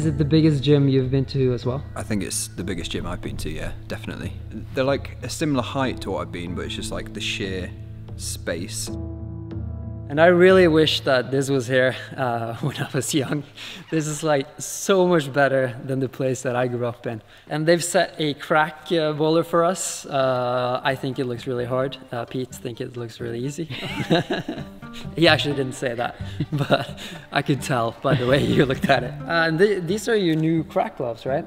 Is it the biggest gym you've been to as well? I think it's the biggest gym I've been to, yeah, definitely. They're like a similar height to what I've been, but it's just like the sheer space. And I really wish that this was here when I was young. This is like so much better than the place that I grew up in. And they've set a crack bowler for us. I think it looks really hard. Pete thinks it looks really easy. He actually didn't say that, but I could tell by the way you looked at it. And these are your new crack gloves, right?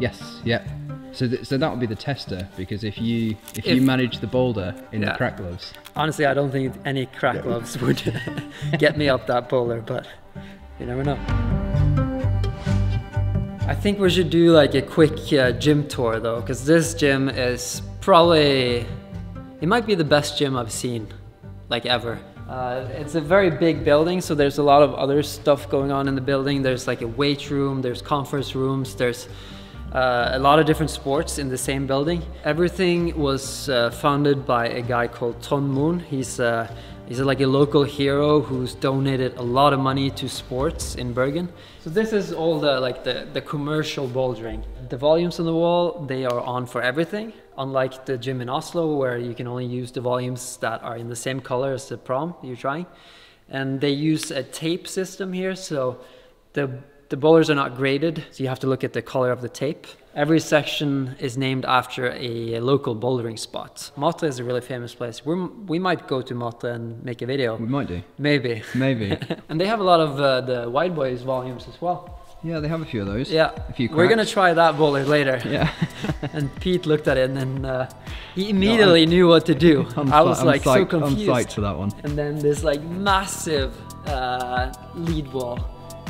Yes, yeah. So that would be the tester, because if you manage the boulder in the crack gloves. Honestly, I don't think any crack gloves would get me up that boulder, but you never know. I think we should do like a quick gym tour though, because this gym is probably, it might be the best gym I've seen, like ever. It's a very big building, so there's a lot of other stuff going on in the building. There's like a weight room, there's conference rooms, there's a lot of different sports in the same building. Everything was founded by a guy called Ton Moon. He's like a local hero who's donated a lot of money to sports in Bergen. So this is all the commercial bouldering. The volumes on the wall, they are on for everything. Unlike the gym in Oslo, where you can only use the volumes that are in the same color as the prom you're trying. And they use a tape system here, so the bowlers are not graded, so you have to look at the color of the tape. Every section is named after a local bouldering spot. Malte is a really famous place. We might go to Malte and make a video. We might do. Maybe. Maybe. And they have a lot of the Wide Boys volumes as well. Yeah, they have a few of those. Yeah, a few cracks. We're gonna try that bowler later. Yeah. And Pete looked at it and then he immediately knew what to do. I was like so confused. I'm psyched for that one. And then this like massive lead wall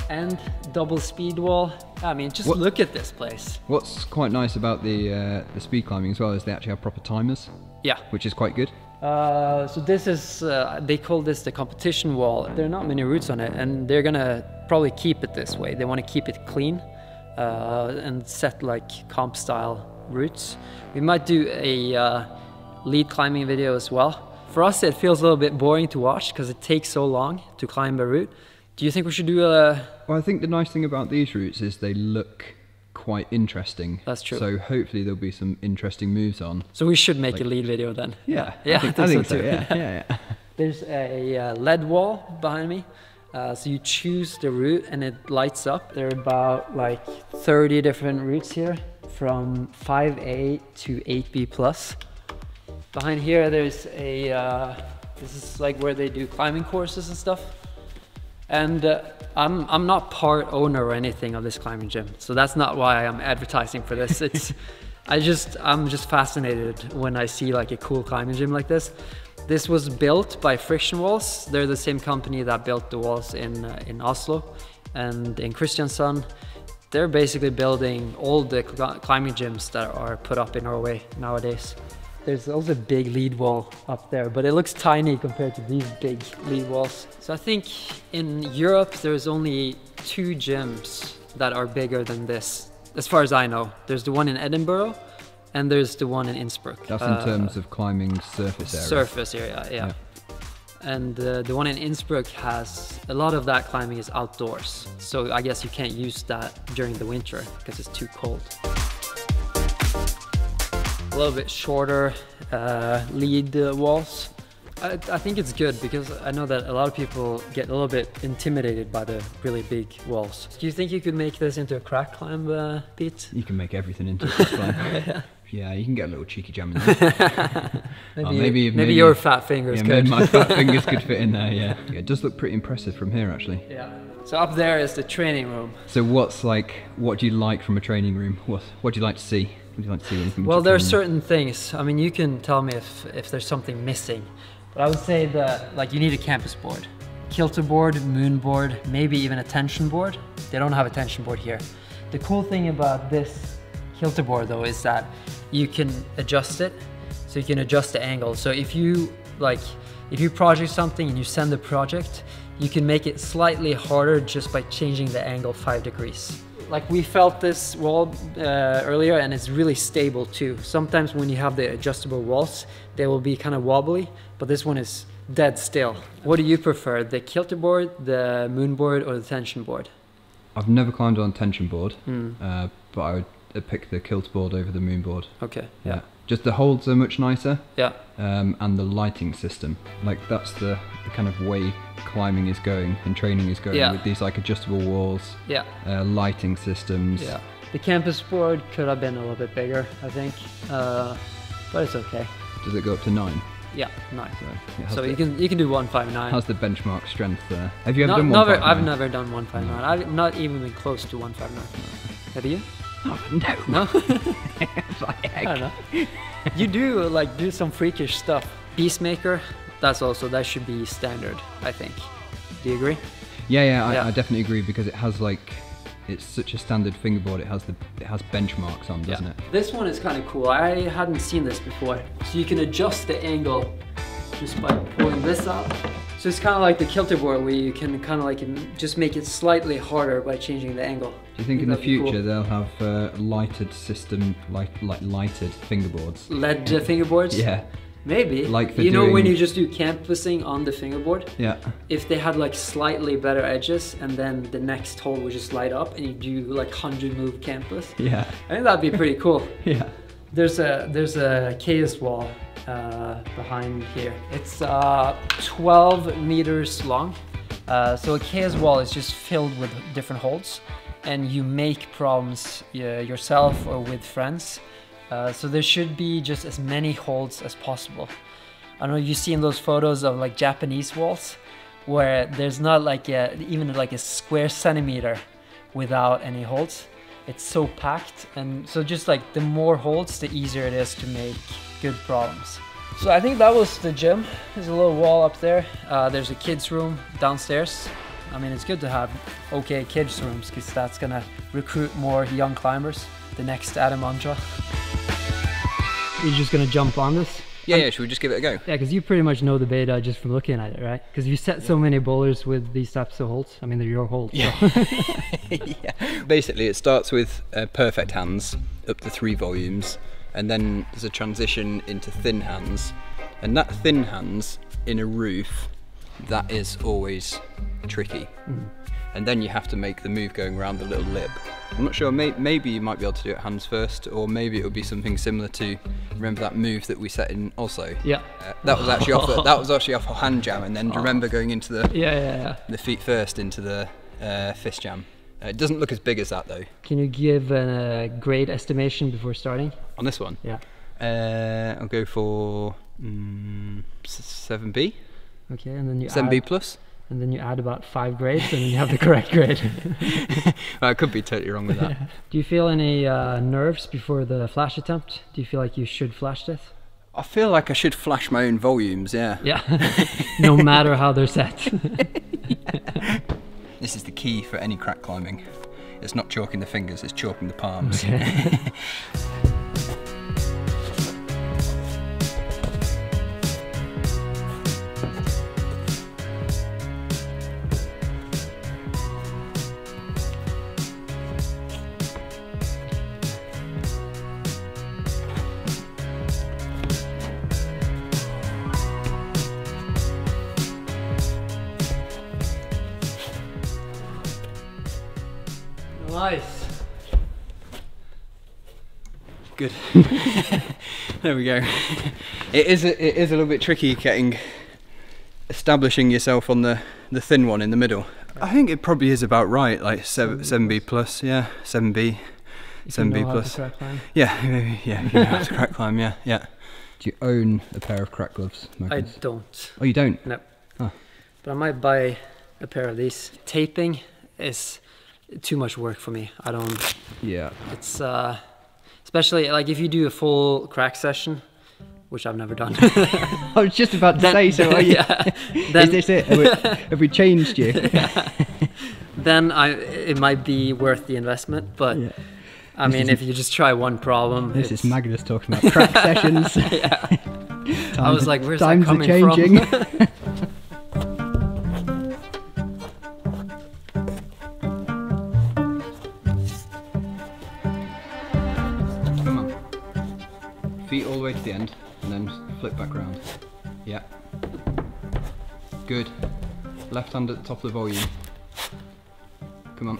and double speed wall. I mean, just look at this place. What's quite nice about the speed climbing as well is they actually have proper timers. Yeah. Which is quite good. So this is, they call this the competition wall. There are not many routes on it, and they're gonna probably keep it this way. They want to keep it clean and set like comp style routes. We might do a lead climbing video as well. For us, it feels a little bit boring to watch because it takes so long to climb a route. Do you think we should do a... Well, I think the nice thing about these routes is they look quite interesting. That's true. So hopefully there'll be some interesting moves on. So we should make a lead video then. Yeah, yeah, I think so too. Yeah. There's a LED wall behind me. So you choose the route and it lights up. There are about like 30 different routes here, from 5A to 8B plus. Behind here there's a, this is like where they do climbing courses and stuff. And I'm not part owner or anything of this climbing gym, so that's not why I'm advertising for this. It's I'm just fascinated when I see like a cool climbing gym like this. This was built by Friction Walls. They're the same company that built the walls in Oslo and in Kristiansand. They're basically building all the climbing gyms that are put up in Norway nowadays. There's also a big lead wall up there, but it looks tiny compared to these big lead walls. So I think in Europe, there's only 2 gyms that are bigger than this, as far as I know. There's the one in Edinburgh, and there's the one in Innsbruck. That's in terms of climbing surface area. Surface area, yeah. And the one in Innsbruck has, a lot of that climbing is outdoors. So I guess you can't use that during the winter because it's too cold. A little bit shorter lead walls. I think it's good because I know that a lot of people get a little bit intimidated by the really big walls. Do you think you could make this into a crack climb, Pete? You can make everything into a crack climb. Yeah, you can get a little cheeky jam in there. maybe your fat fingers could. Maybe my fat fingers could fit in there, yeah. It does look pretty impressive from here, actually. Yeah. So up there is the training room. So what do you like from a training room? What do you like to see? Well, there are certain things. I mean, you can tell me if there's something missing. But I would say that like you need a campus board. Kilter board, moon board, maybe even a tension board. They don't have a tension board here. The cool thing about this kilter board though is that you can adjust it. So you can adjust the angle. So if you project something and you send the project, you can make it slightly harder just by changing the angle 5 degrees. Like we felt this wall earlier, and it's really stable too. Sometimes when you have the adjustable walls, they will be kind of wobbly, but this one is dead still. What do you prefer, the kilter board, the moon board, or the tension board? I've never climbed on tension board, but I would pick the Kilter board over the Moon board. Okay. Yeah. Just the holds are much nicer. Yeah. And the lighting system, like that's the kind of way climbing is going and training is going with these like adjustable walls. Yeah. Lighting systems. Yeah. The campus board could have been a little bit bigger, I think, but it's okay. Does it go up to 9? Yeah, 9. So you can do 159. How's the benchmark strength there? Have you ever done 159? I've never done 159. I've not even been close to 159. Have you? Oh, no. I don't know. You do like do some freakish stuff. Beast maker. That's also that should be standard, I think. Do you agree? Yeah. I definitely agree because it has like. It's such a standard fingerboard. It has benchmarks on, doesn't it? This one is kind of cool. I hadn't seen this before. So you can adjust the angle just by pulling this up. So it's kind of like the Kilter board where you can kind of like just make it slightly harder by changing the angle. Do you think in the future they'll have lighted system, like lighted fingerboards? LED fingerboards? Yeah. Maybe. Like you know when you just do canvassing on the fingerboard? Yeah. If they had like slightly better edges and then the next hole would just light up and you do like 100 move canvas. Yeah. I think that'd be pretty cool. Yeah. There's a chaos wall behind here. It's 12 meters long. So a chaos wall is just filled with different holes and you make problems yourself or with friends. So there should be just as many holds as possible. I know you've seen those photos of like Japanese walls where there's not like even like a square centimeter without any holds. It's so packed, and so just like the more holds the easier it is to make good problems. So I think that was the gym. There's a little wall up there. There's a kids room downstairs. I mean it's good to have okay kids rooms because that's gonna recruit more young climbers. The next Adam Andra. You're just gonna jump on this? Yeah, should we just give it a go? Yeah, because you pretty much know the beta just from looking at it, right? Because you set so many boulders with these types of holds. I mean, they're your holds. Yeah. So. Yeah. Basically, it starts with perfect hands up to 3 volumes, and then there's a transition into thin hands. And that thin hands in a roof, that is always tricky. And then you have to make the move going around the little lip. I'm not sure, maybe you might be able to do it hands first, or maybe it would be something similar to, remember that move that we set in also? Yeah. That was actually off a hand jam, and then remember going into the the feet first, into the fist jam. It doesn't look as big as that though. Can you give a grade estimation before starting? On this one? Yeah. I'll go for 7B. Okay, and then you 7B plus. And then you add about 5 grades and then you have the correct grade. I could be totally wrong with that. Yeah. Do you feel any nerves before the flash attempt? Do you feel like you should flash this? I feel like I should flash my own volumes, yeah. Yeah, no matter how they're set. This is the key for any crack climbing. It's not chalking the fingers, it's chalking the palms. Okay. Nice. Good. There we go. It is a little bit tricky establishing yourself on the thin one in the middle. Yeah. I think it probably is about right, like 7B plus, yeah, 7B, 7B plus. Crack climb. Yeah, you know how to crack climb, yeah. Do you own a pair of crack gloves, Magnus? I don't. Oh, you don't? No. Oh. But I might buy a pair of these. Taping is too much work for me. I don't. Yeah. It's especially like if you do a full crack session, which I've never done. I was just about to say so. Are you? Yeah. Is this it? Have we changed you? Yeah. Then it might be worth the investment, but I mean, if you just try one problem. This is Magnus talking about crack sessions. Yeah. I was like, where's that coming from? Feet all the way to the end, and then flip back round. Yeah. Good. Left hand at the top of the volume. Come on.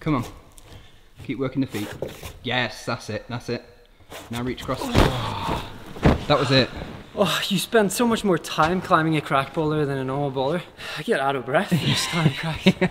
Come on. Keep working the feet. Yes, that's it, that's it. Now reach across. Oh. That was it. Oh, you spend so much more time climbing a crack boulder than a normal boulder. I get out of breath each time cracking.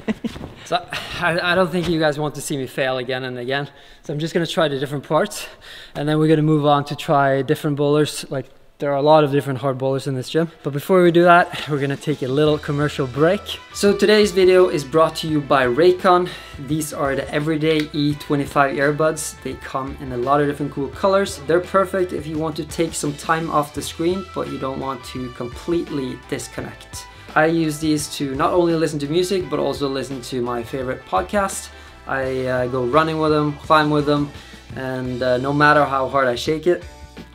So I don't think you guys want to see me fail again and again. So I'm just gonna try the different parts, and then we're gonna move on to try different boulders. Like, there are a lot of different hard boulders in this gym. But before we do that, we're gonna take a little commercial break. So today's video is brought to you by Raycon. These are the Everyday E25 earbuds. They come in a lot of different cool colors. They're perfect if you want to take some time off the screen, but you don't want to completely disconnect. I use these to not only listen to music, but also listen to my favorite podcast. I go running with them, climb with them, and no matter how hard I shake it,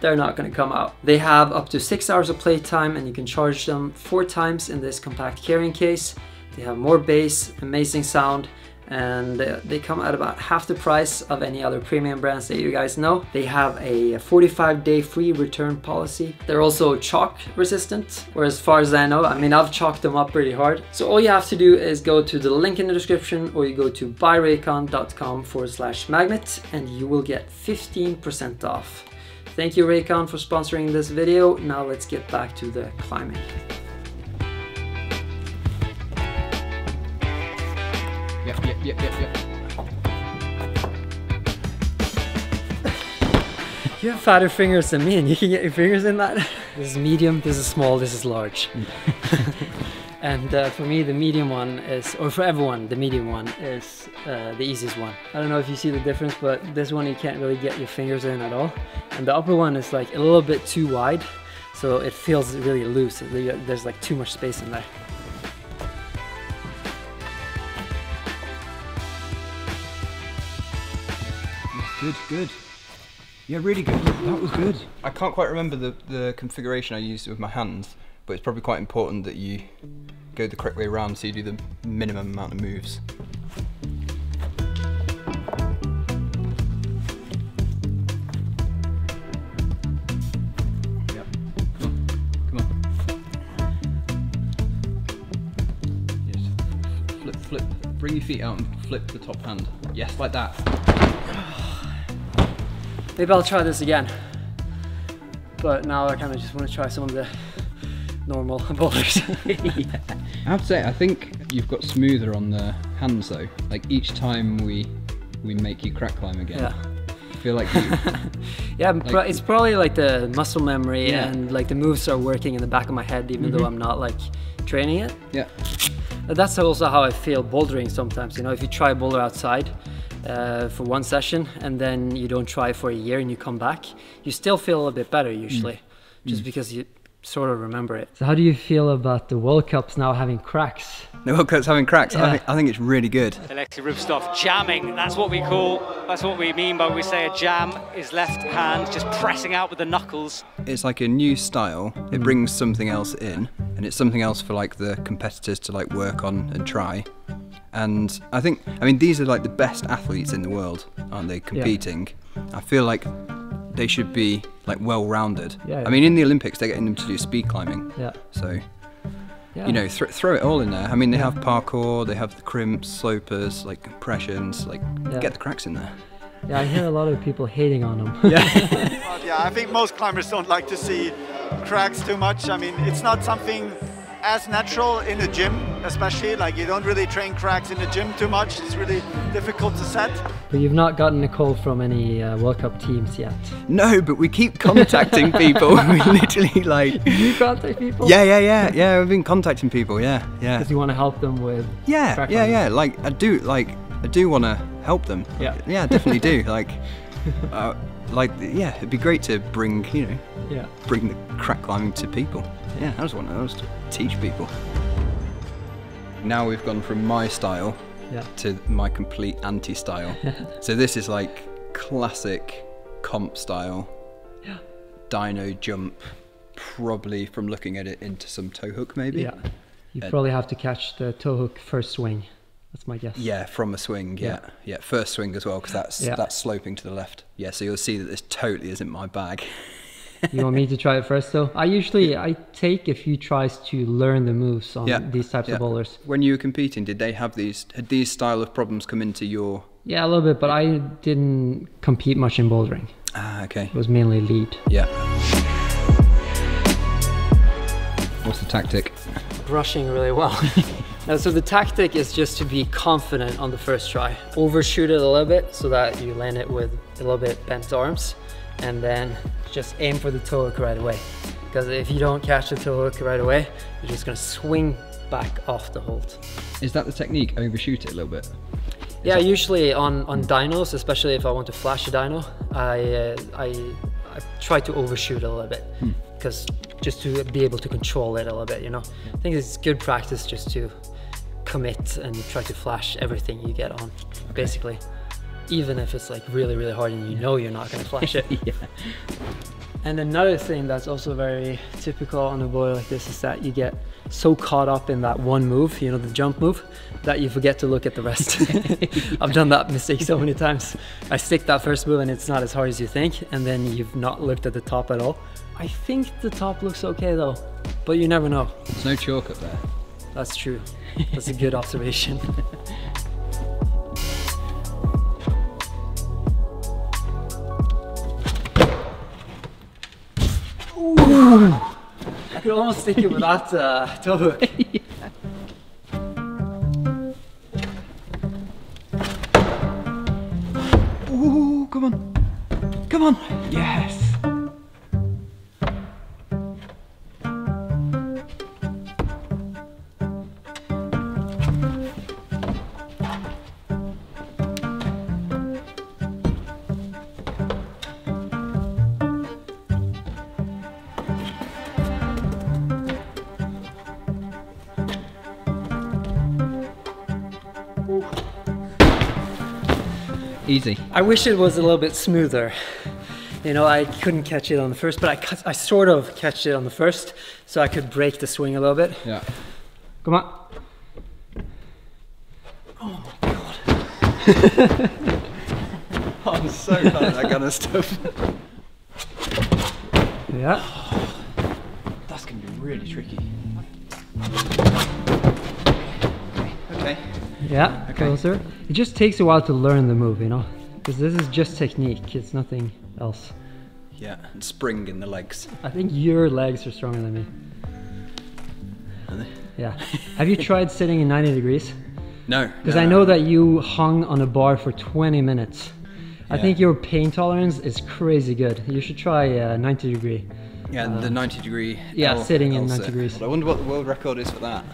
they're not going to come out. They have up to 6 hours of playtime, and you can charge them 4 times in this compact carrying case. They have more bass, amazing sound, and they come at about half the price of any other premium brands that you guys know. They have a 45-day free return policy. They're also chalk resistant, or as far as I know. I mean, I've chalked them up pretty hard. So all you have to do is go to the link in the description, or you go to buyraycon.com/magnet, and you will get 15% off. Thank you, Raycon, for sponsoring this video. Now let's get back to the climbing. Yep. You have fatter fingers than me, and you can get your fingers in that. This is medium, this is small, this is large. And for me, the medium one is, or for everyone, the medium one is the easiest one. I don't know if you see the difference, but this one you can't really get your fingers in at all. And the upper one is like a little bit too wide, so it feels really loose. There's like too much space in there. Good, good. Yeah, really good. That was good. I can't quite remember the configuration I used with my hands, but it's probably quite important that you go the correct way around, so you do the minimum amount of moves. Yep. Come on. Yes. Flip, flip. Bring your feet out and flip the top hand. Yes, like that. Maybe I'll try this again. But now I kind of just want to try some of the normal boulders. Yeah. I have to say, I think you've got smoother on the hands though. Like each time we make you crack climb again. Yeah. I feel like you, yeah, like, it's probably like the muscle memory, yeah, and like the moves are working in the back of my head, even though I'm not like training it. Yeah. That's also how I feel bouldering sometimes. You know, if you try a boulder outside for one session and then you don't try for a year and you come back, you still feel a bit better usually, just because you sort of remember it. So how do you feel about the World Cups now having cracks? The World Cup's having cracks? Yeah. I think it's really good. Alexei Rybchov jamming, that's what we mean by we say a jam is left hand, just pressing out with the knuckles. It's like a new style, it brings something else in, and it's something else for like the competitors to like work on and try. And I think, I mean, these are like the best athletes in the world, aren't they, competing? Yeah. I feel like they should be like well-rounded. Yeah, yeah. I mean, in the Olympics, they're getting them to do speed climbing. Yeah. So, yeah, you know, throw it all in there. I mean, they have parkour, they have the crimps, slopers, like compressions, like get the cracks in there. Yeah, I hear a lot of people hating on them. Yeah. Yeah, I think most climbers don't like to see cracks too much. I mean, it's not something as natural in a gym, especially. Like, you don't really train cracks in the gym too much. It's really difficult to set. But you've not gotten a call from any World Cup teams yet? No, but we keep contacting people. We literally like... You contact people? Yeah, we've been contacting people, yeah. Because you want to help them with... Yeah, like, I do want to help them. Yeah. Yeah, definitely do. Like, it'd be great to bring, you know, bring the crack climbing to people. Yeah, I just want to teach people. Now we've gone from my style to my complete anti-style. So this is like classic comp style, dino jump, probably from looking at it into some toe hook maybe. Yeah, you probably have to catch the toe hook first swing, that's my guess. Yeah, from a swing, yeah, first swing as well, because that's sloping to the left. Yeah, so you'll see that this totally isn't my bag. You want me to try it first though? I take a few tries to learn the moves on these types of bowlers. When you were competing, did they have these, had these style of problems come into your... Yeah, a little bit, but I didn't compete much in bouldering. Ah, okay. It was mainly lead. Yeah. What's the tactic? Brushing really well. Now, so the tactic is just to be confident on the first try. Overshoot it a little bit so that you land it with a little bit bent arms, and then just aim for the toe hook right away. Because if you don't catch the toe hook right away, you're just gonna swing back off the hold. Is that the technique, overshoot it a little bit? Yeah, usually on dinos, especially if I want to flash a dino, I try to overshoot a little bit, because just to be able to control it a little bit, you know? I think it's good practice just to commit and try to flash everything you get on, basically. Even if it's like really, really hard and you know you're not gonna flash it. And another thing that's also very typical on a bowler like this is that you get so caught up in that one move, you know, the jump move, that you forget to look at the rest. I've done that mistake so many times. I stick that first move and it's not as hard as you think, and then you've not looked at the top at all. I think the top looks okay though, but you never know. There's no chalk up there. That's true. That's a good observation. I could almost stick it with that toe hook. Ooh, come on. Come on. Yes. Easy. I wish it was a little bit smoother. You know, I couldn't catch it on the first, but I sort of catch it on the first, so I could break the swing a little bit. Yeah. Come on. Oh my god. I'm so bad at that kind of stuff. Yeah. Oh, that's gonna be really tricky. Okay. Yeah, okay. Closer. It just takes a while to learn the move, you know? Because this is just technique, it's nothing else. Yeah, and spring in the legs. I think your legs are stronger than me. Are they? Yeah. Have you tried sitting in 90 degrees? No. Because I know that you hung on a bar for 20 minutes. I think your pain tolerance is crazy good. You should try 90 degree. Yeah, the 90 degree. Yeah, sitting in 90 degrees. Well, I wonder what the world record is for that.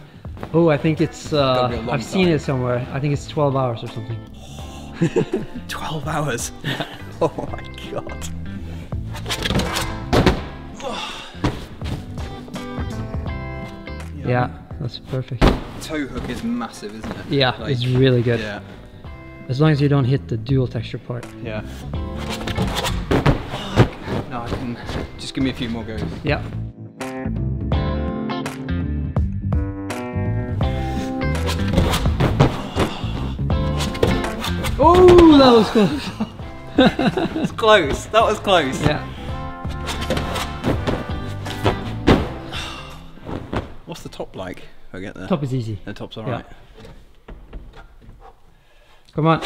Oh, I think it's, I've seen it somewhere. I think it's 12 hours or something. Oh, 12 hours? Oh my god. Yeah, that's perfect. Toe hook is massive, isn't it? Yeah, like, it's really good. Yeah. As long as you don't hit the dual texture part. Yeah. No, I can... Just give me a few more goes. Yeah. Oh, that was close. That was close. That was close. Yeah. What's the top like? I get there. Top is easy. The top's alright. Yeah. Come on.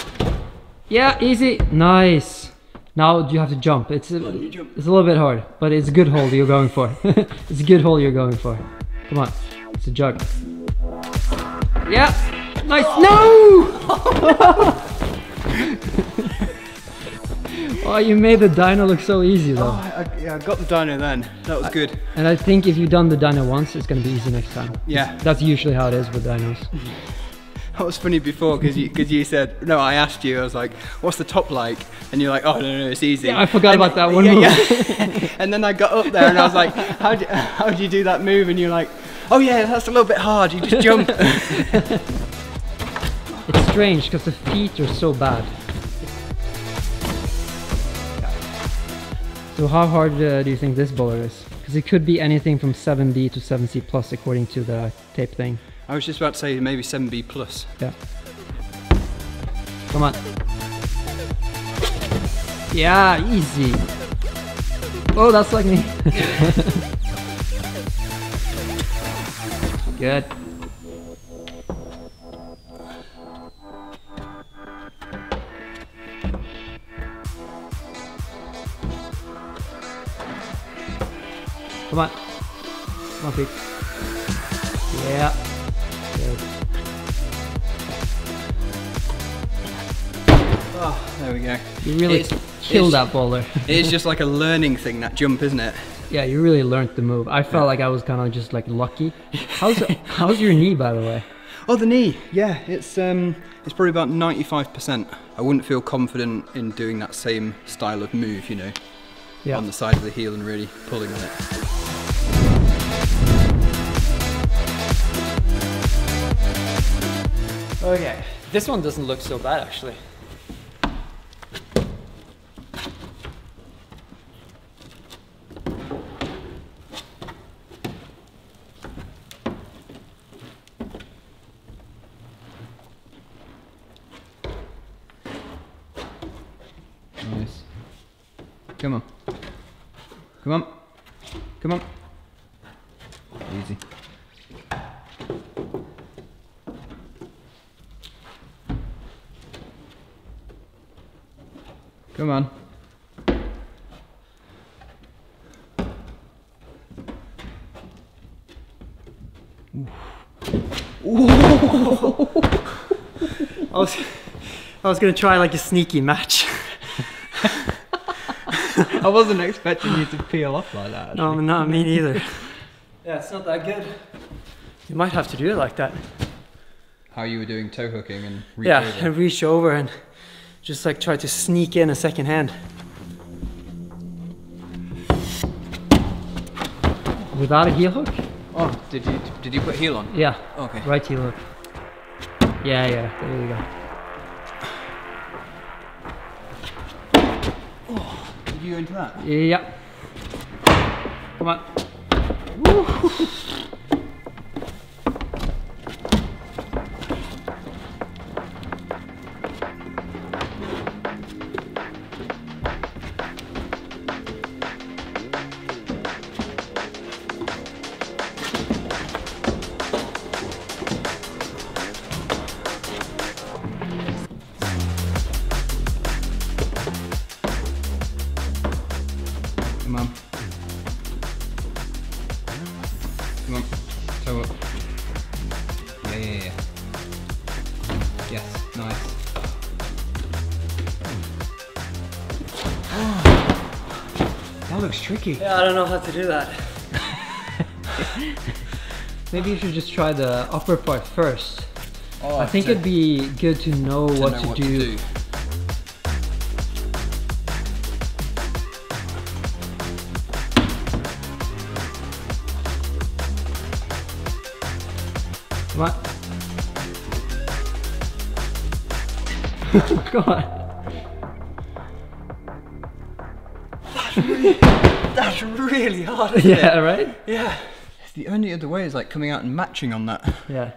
Yeah, easy. Nice. Now you have to jump. It's a little bit hard, but it's a good hole you're going for. It's a good hole you're going for. Come on. It's a jug. Yeah. Nice. Oh. No! Oh, you made the dino look so easy though. Oh, yeah, I got the dino then. That was good. And I think if you've done the dino once, it's going to be easy next time. Yeah. That's usually how it is with dinos. That was funny before, because you said, no, I asked you, I was like, what's the top like? And you're like, oh, no, it's easy. Yeah, I forgot about that one move. Yeah. And then I got up there and I was like, how do you do that move? And you're like, oh yeah, that's a little bit hard. You just jump. It's strange, because the feet are so bad. So how hard do you think this bowler is? Because it could be anything from 7B to 7C plus according to the tape thing. I was just about to say maybe 7B plus. Yeah. Come on. Yeah, easy. Oh, that's like me. Good. Come on. Come on, Pete. Yeah. Good. Oh, there we go. You really killed that bowler. It's just like a learning thing, that jump, isn't it? Yeah, you really learned the move. I felt like I was kind of just like lucky. How's your knee, by the way? Oh, the knee. Yeah, it's probably about 95%. I wouldn't feel confident in doing that same style of move, you know, on the side of the heel and really pulling on it. Okay, this one doesn't look so bad actually. Nice. Come on. Come on. Come on. Easy. Come on. I was gonna try like a sneaky match. I wasn't expecting you to peel off like that. Actually. No, not me either. Yeah, it's not that good. You might have to do it like that. How you were doing toe hooking and reach over. Yeah, and reach over and just like try to sneak in a second hand. Without a heel hook? Oh, did you put heel on? Yeah. Okay. Right heel hook. Yeah, yeah. There you go. Oh, did you go into that? Yeah. Come on. Woo-hoo-hoo. Yeah, I don't know how to do that. Maybe you should just try the upper part first. Oh, I think it'd be good to know what to do. What? Come on. That's really hard, isn't it? Yeah, right? Yeah. The only other way is like coming out and matching on that. Yeah.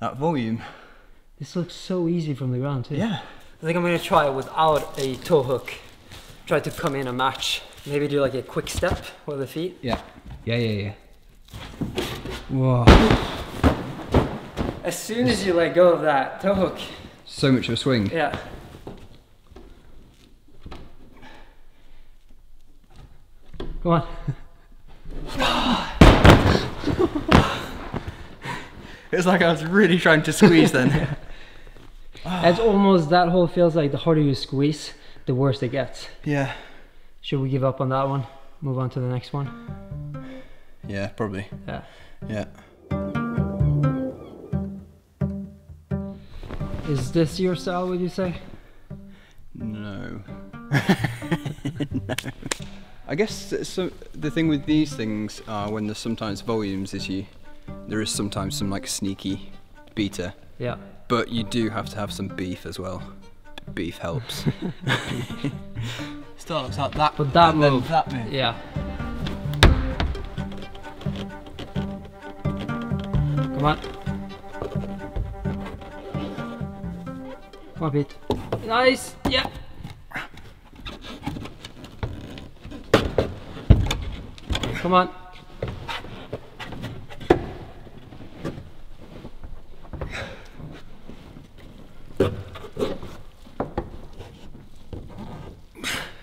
That volume. This looks so easy from the ground too. Yeah. I think I'm going to try it without a toe hook. Try to come in and match. Maybe do like a quick step with the feet. Yeah. Yeah, yeah, yeah. Whoa. As soon as you let go of that toe hook. So much of a swing. Yeah. Come on. It's like I was really trying to squeeze then. It's almost, that hole feels like the harder you squeeze, the worse it gets. Yeah. Should we give up on that one? Move on to the next one? Yeah, probably. Yeah. Yeah. Is this your style, would you say? No. No. I guess the thing with these things are when there's sometimes volumes is there is sometimes some like sneaky beater. Yeah. But you do have to have some beef as well. Beef helps. Still looks like that. But that move. That move. Yeah. Come on. Come on, Pete. Nice. Yeah. Come on.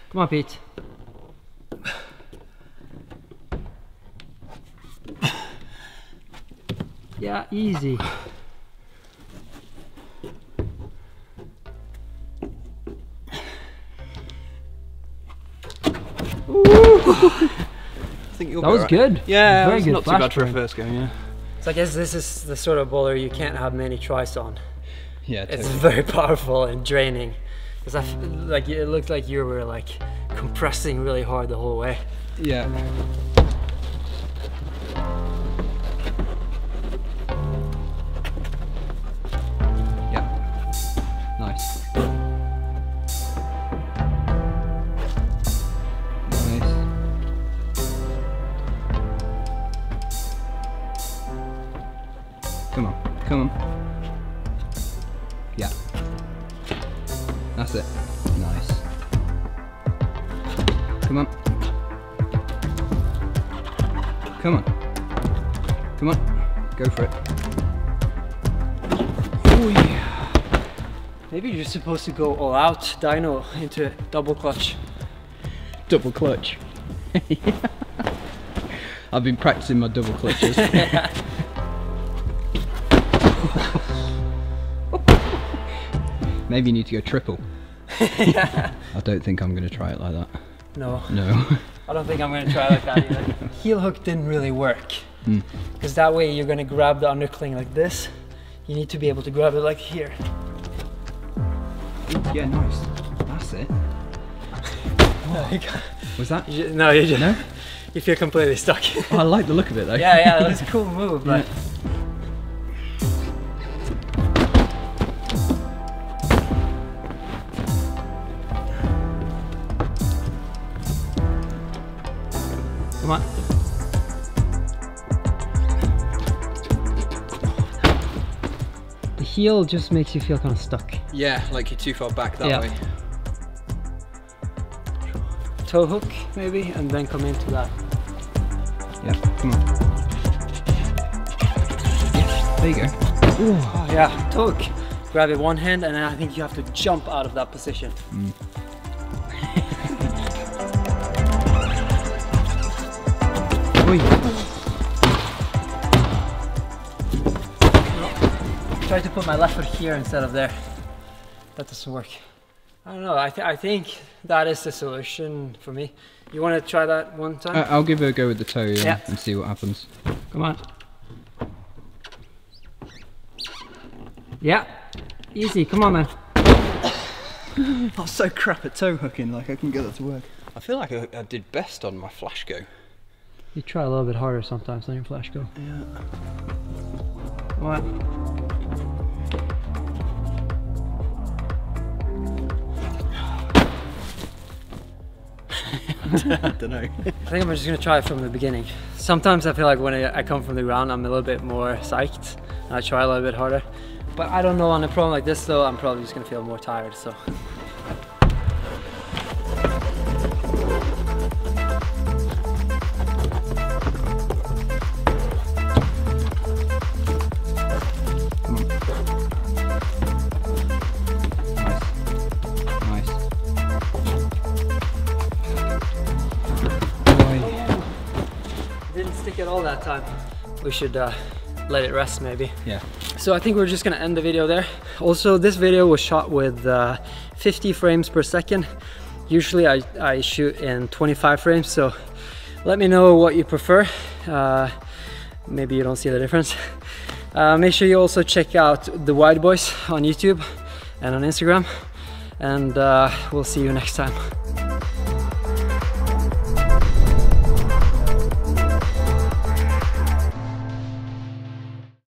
Come on, Pete. Yeah, easy. That was good. Yeah, that was not too bad for a first game, yeah. So I guess this is the sort of bowler you can't have many tries on. Yeah, totally. It's very powerful and draining. Because I feel like it looked like you were like compressing really hard the whole way. Yeah. Supposed to go all out dyno into double clutch. Double clutch. Yeah. I've been practicing my double clutches. Maybe you need to go triple. Yeah. I don't think I'm going to try it like that. No. No. I don't think I'm going to try it like that either. Heel hook didn't really work. Because that way you're going to grab the undercling like this. You need to be able to grab it like here. Yeah, nice. That's it. No, you can't. Was that? No, you just. No? You feel completely stuck. Oh, I like the look of it though. Yeah, yeah, that was a cool move, but. Yeah. Come on. The heel just makes you feel kind of stuck. Yeah, like you're too far back that way. Toe hook, maybe, and then come into that. Yeah, come on. Yes, there you go. Ooh. Oh, yeah, toe hook. Grab it one hand, and then I think you have to jump out of that position. Try to put my left foot here instead of there. That doesn't work. I don't know, I think that is the solution for me. You want to try that one time? I'll give it a go with the toe and see what happens. Come on. Yeah, easy, come on man. I'm so crap at toe hooking, like I can get that to work. I feel like I did best on my flash go. You try a little bit harder sometimes on your flash go. Yeah. Come on. I don't know. I think I'm just going to try it from the beginning. Sometimes I feel like when I come from the ground, I'm a little bit more psyched and I try a little bit harder. But I don't know, on a problem like this though, I'm probably just going to feel more tired, so. All that time. We should let it rest maybe. Yeah. So I think we're just gonna end the video there. Also, this video was shot with 50 frames per second. Usually I shoot in 25 frames, so let me know what you prefer. Maybe you don't see the difference. Make sure you also check out the Wide Boys on YouTube and on Instagram, and we'll see you next time.